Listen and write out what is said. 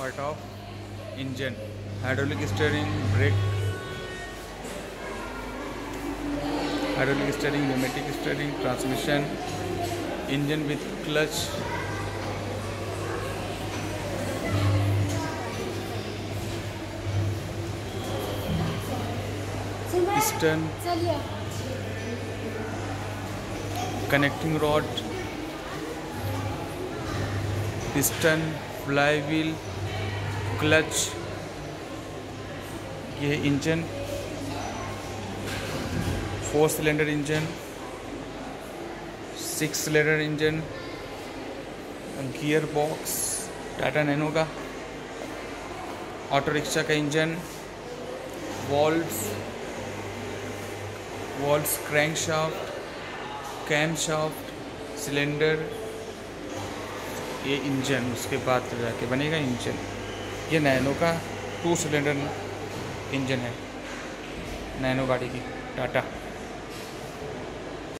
Part of engine, hydraulic steering, brake, hydraulic steering, pneumatic steering, transmission, engine with clutch, piston, connecting rod, piston, flywheel, clutch, ये engine, 4 cylinder engine, 6 cylinder engine, gear box Tata nano का, auto rickshaw का engine, valves, crankshaft, camshaft, cylinder, ये engine. उसके बाद जाके बनेगा engine. ये नैनो का 2 सिलेंडर इंजन है, नैनो गाड़ी की टाटा।